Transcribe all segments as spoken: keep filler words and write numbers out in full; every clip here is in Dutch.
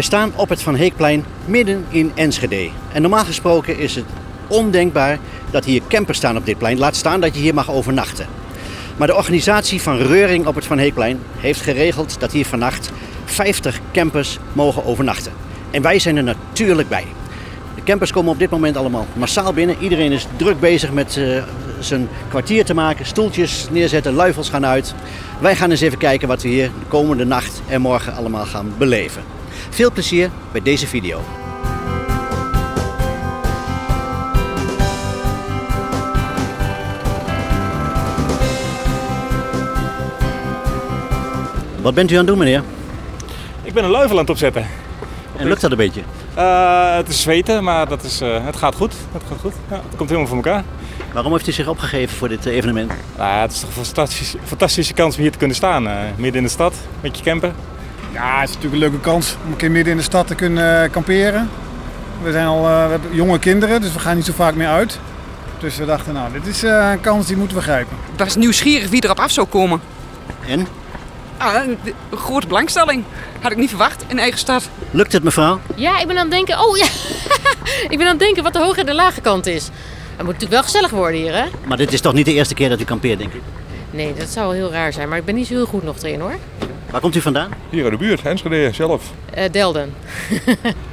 We staan op het Van Heekplein midden in Enschede. En normaal gesproken is het ondenkbaar dat hier campers staan op dit plein. Laat staan dat je hier mag overnachten. Maar de organisatie van Reuring op het Van Heekplein heeft geregeld dat hier vannacht vijftig campers mogen overnachten. En wij zijn er natuurlijk bij. De campers komen op dit moment allemaal massaal binnen. Iedereen is druk bezig met uh, zijn kwartier te maken, stoeltjes neerzetten, luifels gaan uit. Wij gaan eens even kijken wat we hier de komende nacht en morgen allemaal gaan beleven. Veel plezier bij deze video. Wat bent u aan het doen, meneer? Ik ben een luifel aan het opzetten. En lukt dat een beetje? Uh, het is zweten, maar dat is, uh, het gaat goed. Het gaat goed. Ja, het komt helemaal voor elkaar. Waarom heeft u zich opgegeven voor dit evenement? Nou ja, het is toch een fantastische, fantastische kans om hier te kunnen staan. Uh, midden in de stad, met je camper. Ja, het is natuurlijk een leuke kans om een keer midden in de stad te kunnen uh, kamperen. We, zijn al, uh, we hebben jonge kinderen, dus we gaan niet zo vaak meer uit. Dus we dachten, nou, dit is uh, een kans die moeten we grijpen. Dat is nieuwsgierig wie erop af zou komen. En? Ah, een grote belangstelling. Had ik niet verwacht in eigen stad. Lukt het, mevrouw? Ja, ik ben aan het denken, oh ja. ik ben aan het denken wat de hoge en de lage kant is. Het moet natuurlijk wel gezellig worden hier, hè? Maar dit is toch niet de eerste keer dat u kampeert, denk ik? Nee, dat zou wel heel raar zijn, maar ik ben niet zo heel goed nog erin, hoor. Waar komt u vandaan? Hier uit de buurt, Enschede zelf. Uh, Delden.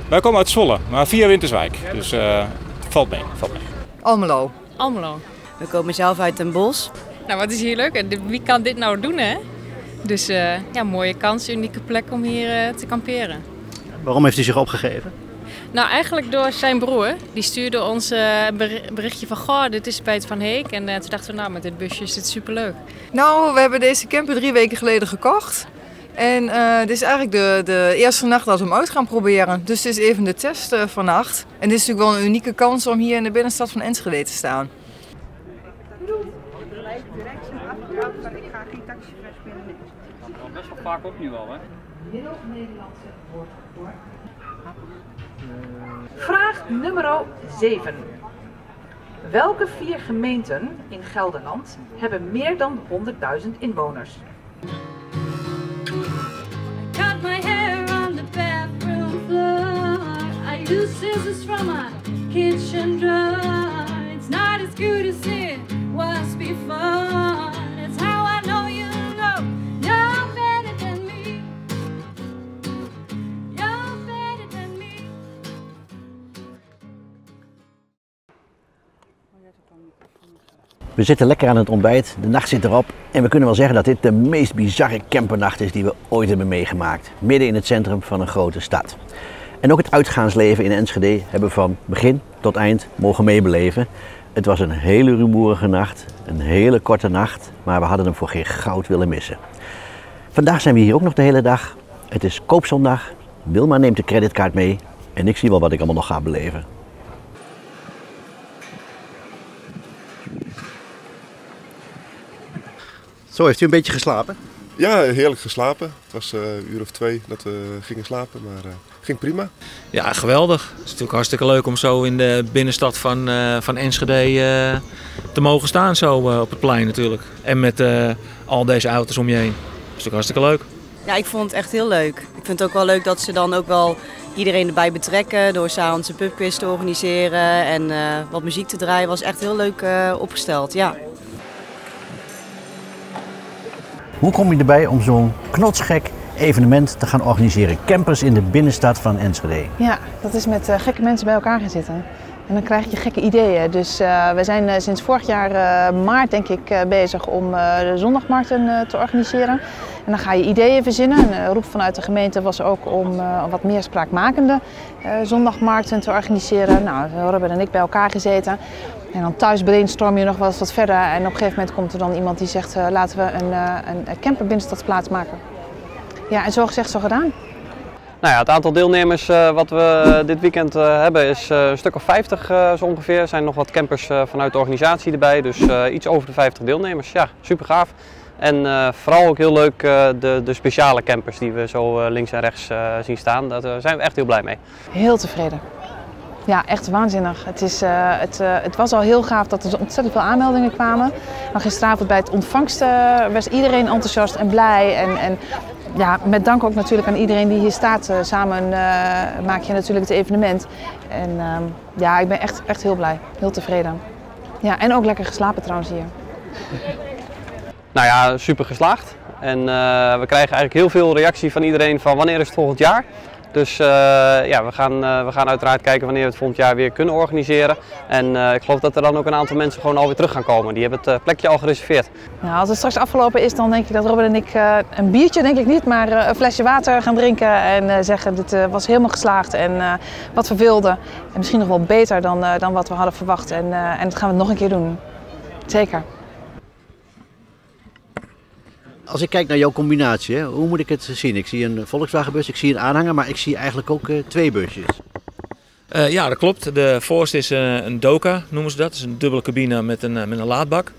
Wij komen uit Zwolle, maar via Winterswijk. Dus uh, het valt mee, valt mee. Almelo. Almelo. We komen zelf uit Den Bosch. Nou, wat is hier leuk? Wie kan dit nou doen, hè? Dus uh, ja, mooie kans, unieke plek om hier uh, te kamperen. Waarom heeft u zich opgegeven? Nou, eigenlijk door zijn broer. Die stuurde ons uh, een berichtje van, goh, dit is bij het Van Heek. En uh, toen dachten we, nou, met dit busje is dit superleuk. Nou, we hebben deze camper drie weken geleden gekocht. En uh, dit is eigenlijk de, de eerste nacht dat we hem uit gaan proberen. Dus dit is even de test uh, vannacht. En dit is natuurlijk wel een unieke kans om hier in de binnenstad van Enschede te staan. Ik ga geen taxi verspillen. Dat komt best wel vaak op nu al, hè? Middel-Nederlandse woord voor. Vraag nummer zeven. Welke vier gemeenten in Gelderland hebben meer dan honderdduizend inwoners? I cut my hair on the bathroom floor. I use scissors from my kitchen drawer. It's not as good as it was before. We zitten lekker aan het ontbijt, de nacht zit erop en we kunnen wel zeggen dat dit de meest bizarre campernacht is die we ooit hebben meegemaakt. Midden in het centrum van een grote stad. En ook het uitgaansleven in Enschede hebben we van begin tot eind mogen meebeleven. Het was een hele rumoerige nacht, een hele korte nacht, maar we hadden hem voor geen goud willen missen. Vandaag zijn we hier ook nog de hele dag. Het is koopzondag, Wilma neemt de creditkaart mee en ik zie wel wat ik allemaal nog ga beleven. Zo, heeft u een beetje geslapen? Ja, heerlijk geslapen. Het was uh, een uur of twee dat we gingen slapen, maar het uh, ging prima. Ja, geweldig. Het is natuurlijk hartstikke leuk om zo in de binnenstad van, uh, van Enschede uh, te mogen staan, zo uh, op het plein natuurlijk. En met uh, al deze auto's om je heen. Het is natuurlijk hartstikke leuk. Ja, ik vond het echt heel leuk. Ik vind het ook wel leuk dat ze dan ook wel iedereen erbij betrekken door 's avonds een pubquiz te organiseren en uh, wat muziek te draaien. Was echt heel leuk uh, opgesteld, ja. Hoe kom je erbij om zo'n knotsgek evenement te gaan organiseren? Campers in de binnenstad van Enschede. Ja, dat is met uh, gekke mensen bij elkaar gaan zitten. En dan krijg je gekke ideeën. Dus uh, we zijn uh, sinds vorig jaar uh, maart denk ik uh, bezig om uh, de zondagmarkten uh, te organiseren. En dan ga je ideeën verzinnen. Een roep vanuit de gemeente was ook om uh, wat meer spraakmakende uh, zondagmarkten te organiseren. Nou, Robin en ik bij elkaar gezeten. En dan thuis brainstorm je nog wel eens wat verder. En op een gegeven moment komt er dan iemand die zegt, uh, laten we een, uh, een camperbinnenstadsplaats maken. Ja, en zo gezegd, zo gedaan. Nou ja, het aantal deelnemers uh, wat we dit weekend uh, hebben is uh, een stuk of vijftig uh, zo ongeveer. Er zijn nog wat campers uh, vanuit de organisatie erbij, dus uh, iets over de vijftig deelnemers. Ja, super gaaf. En uh, vooral ook heel leuk uh, de, de speciale campers die we zo uh, links en rechts uh, zien staan. Daar uh, zijn we echt heel blij mee. Heel tevreden. Ja, echt waanzinnig. Het, is, uh, het, uh, het was al heel gaaf dat er ontzettend veel aanmeldingen kwamen. Maar gisteravond bij het ontvangst uh, was iedereen enthousiast en blij. En, en ja, met dank ook natuurlijk aan iedereen die hier staat. Uh, samen uh, maak je natuurlijk het evenement. En uh, ja, ik ben echt, echt heel blij. Heel tevreden. Ja, en ook lekker geslapen trouwens hier. Nou ja, super geslaagd. En uh, we krijgen eigenlijk heel veel reactie van iedereen van wanneer is het volgend jaar. Dus uh, ja, we gaan, uh, we gaan uiteraard kijken wanneer we het volgend jaar weer kunnen organiseren. En uh, ik geloof dat er dan ook een aantal mensen gewoon alweer terug gaan komen. Die hebben het uh, plekje al gereserveerd. Nou, als het straks afgelopen is, dan denk ik dat Robin en ik uh, een biertje, denk ik niet, maar uh, een flesje water gaan drinken. En uh, zeggen, dit uh, was helemaal geslaagd en uh, wat we wilden. En misschien nog wel beter dan, uh, dan wat we hadden verwacht. En, uh, en dat gaan we nog een keer doen. Zeker. Als ik kijk naar jouw combinatie, hè, hoe moet ik het zien? Ik zie een Volkswagenbus, ik zie een aanhanger, maar ik zie eigenlijk ook uh, twee busjes. Uh, ja, dat klopt. De voorste is uh, een Doka, noemen ze dat. Dat is een dubbele cabine met een, uh, met een laadbak.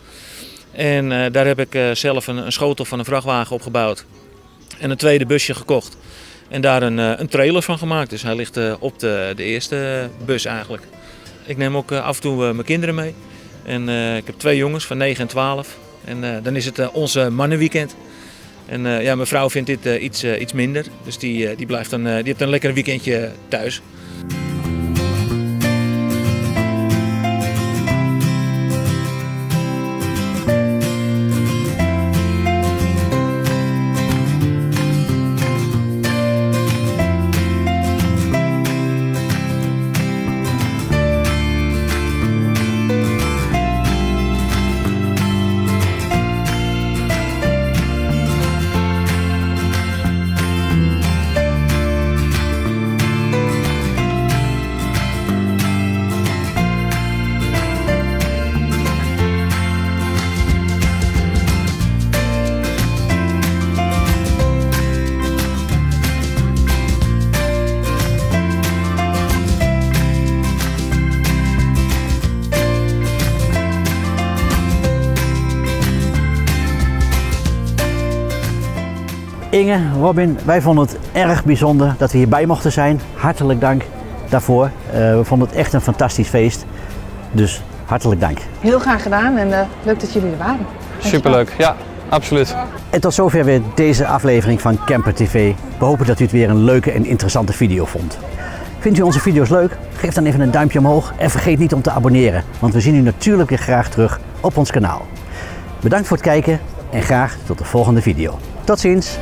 En uh, daar heb ik uh, zelf een, een schotel van een vrachtwagen opgebouwd. En een tweede busje gekocht. En daar een, uh, een trailer van gemaakt. Dus hij ligt uh, op de, de eerste bus eigenlijk. Ik neem ook uh, af en toe uh, mijn kinderen mee. En uh, ik heb twee jongens van negen en twaalf. En uh, dan is het uh, onze mannenweekend. En uh, ja, mijn vrouw vindt dit uh, iets, uh, iets minder. Dus die, uh, die, blijft dan, uh, die heeft een lekker weekendje thuis. Inge, Robin, wij vonden het erg bijzonder dat we hierbij mochten zijn. Hartelijk dank daarvoor. Uh, we vonden het echt een fantastisch feest. Dus hartelijk dank. Heel graag gedaan en uh, leuk dat jullie er waren. Superleuk, ja, absoluut. En tot zover weer deze aflevering van Camper T V. We hopen dat u het weer een leuke en interessante video vond. Vindt u onze video's leuk? Geef dan even een duimpje omhoog en vergeet niet om te abonneren. Want we zien u natuurlijk weer graag terug op ons kanaal. Bedankt voor het kijken en graag tot de volgende video. Tot ziens!